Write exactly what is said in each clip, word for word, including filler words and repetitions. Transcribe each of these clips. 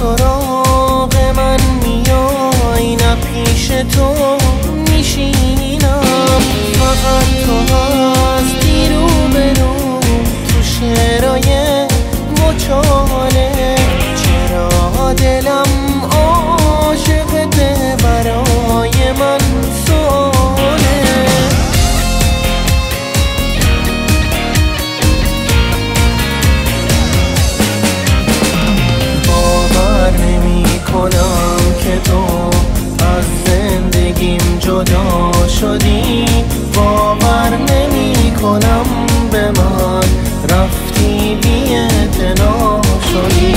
سراغ من میای نه پیش تو میشینم، فقط تو هستی رو به رو تو شعرهای مچاله. چرا دلم عاشقته، برای من جدا شدی، باور نمی کنم به من رفتی بی اعتنا شدی.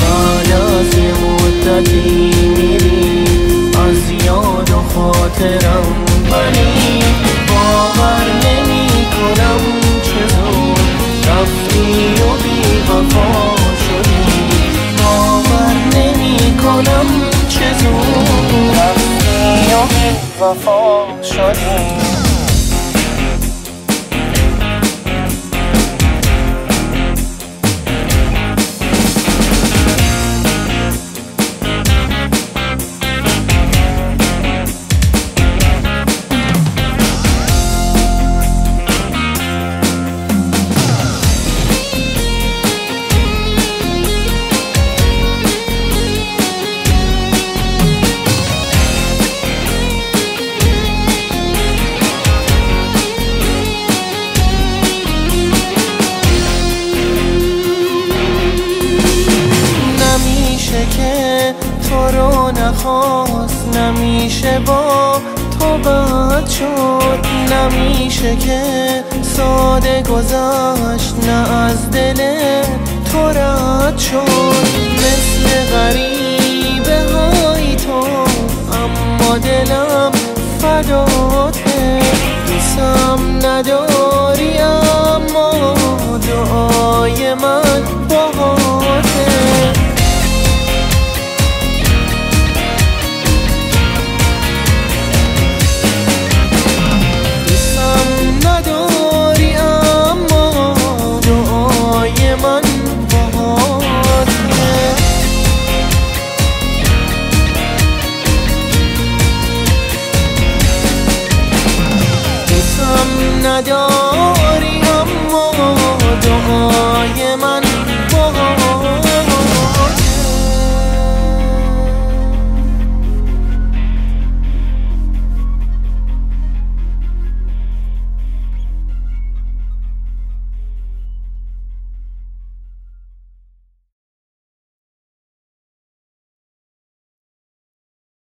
بعد از یه مدتی میری از یاد و خاطرم بری، باور نمی کنم چطور رفتی و بی وفا شدی، باور نمی کنم چطور وفا شدی. نخواست نمیشه با تو بد شد، نمیشه که ساده گذشت نه از دل تو رد شد. مثل غریبه های تو اما دلم فداته، دوستم نداره